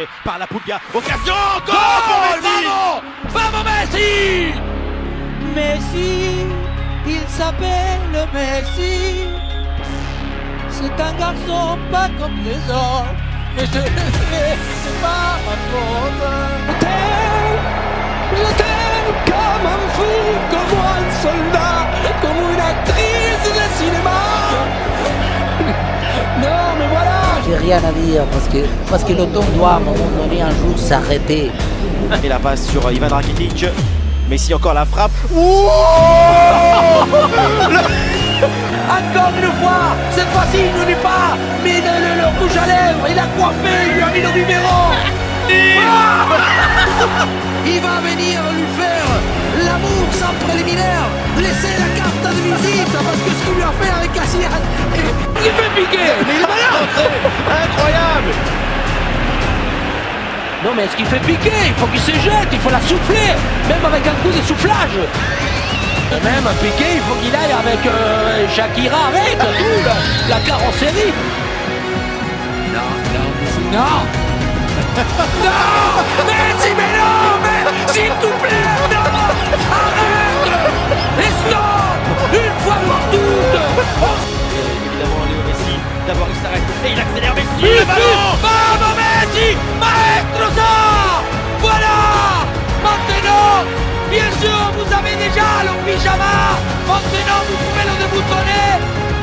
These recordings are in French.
tiré par la Pulga. Occasion, goal pour Messi. Vamos Messi. Messi, il s'appelle Messi. C'est un garçon pas comme les autres. Mais je ne sais pas répondre. Je t'aime comme un fou, comme un soldat, comme une actrice de cinéma. Non mais voilà. J'ai rien à dire parce que le temps doit à un moment donné un jour s'arrêter. Et la passe sur Ivan Rakitic. Messi encore la frappe. Wow Encore une fois, cette fois-ci il ne l'est pas, mais il a le rouge à lèvres, il a coiffé, il lui a mis le numéro. Ah il va venir lui faire l'amour sans préliminaire, laisser la carte de visite parce que ce qu'il lui a fait avec Shakira, il fait piquer, mais il va là. Incroyable. Non mais est-ce qu'il fait piquer? Il faut qu'il se jette, il faut la souffler, même avec un coup de soufflage. Même piquer, il faut qu'il aille avec Shakira, avec tout, la carrosserie. Non, non, non. Non, Messi, mais non, mais s'il te plaît, non, arrête, stop, une fois pour toutes. Évidemment, Léo Messi, d'abord il s'arrête et il accélère Messi, le ballon, vamos Messi, maestro ça, voilà, maintenant, bien sûr, vous avez déjà le pyjama, maintenant vous pouvez le déboutonner,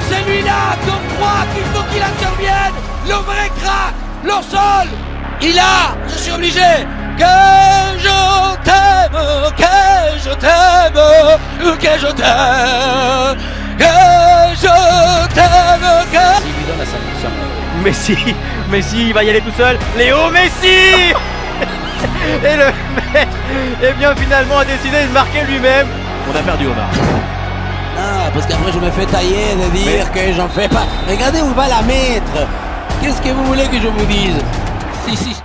celui-là qu'on croit qu'il faut qu'il intervienne, le vrai crack, le sol. Il a, je suis obligé, que je t'aime. Il lui donne la satisfaction. Messi, il va y aller tout seul. Léo Messi. Et le maître, eh bien finalement a décidé de marquer lui-même. On a perdu Omar. Ah, parce qu'après je me fais tailler de dire que j'en fais pas. Regardez où va la mettre. Qu'est-ce que vous voulez que je vous dise?